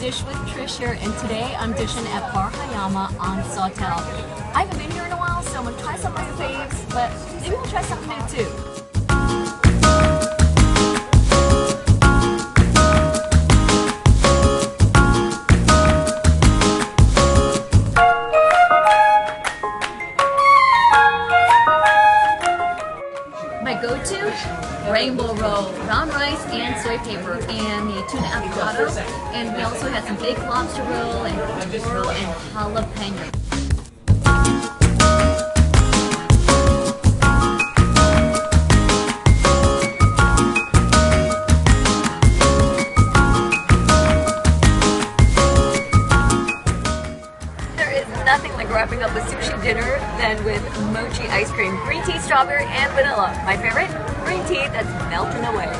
Dish with Trish here, and today I'm dishing at Bar Hayama on Sawtelle. I haven't been here in a while, so I'm going to try some of my faves, but maybe we'll try something new too. My go-to, rainbow roll, brown rice and soy paper, and the tuna avocado, and we also had some baked lobster roll, and roll, and jalapeno. Nothing like wrapping up a sushi dinner than with mochi ice cream, green tea, strawberry, and vanilla. My favorite, green tea that's melting away.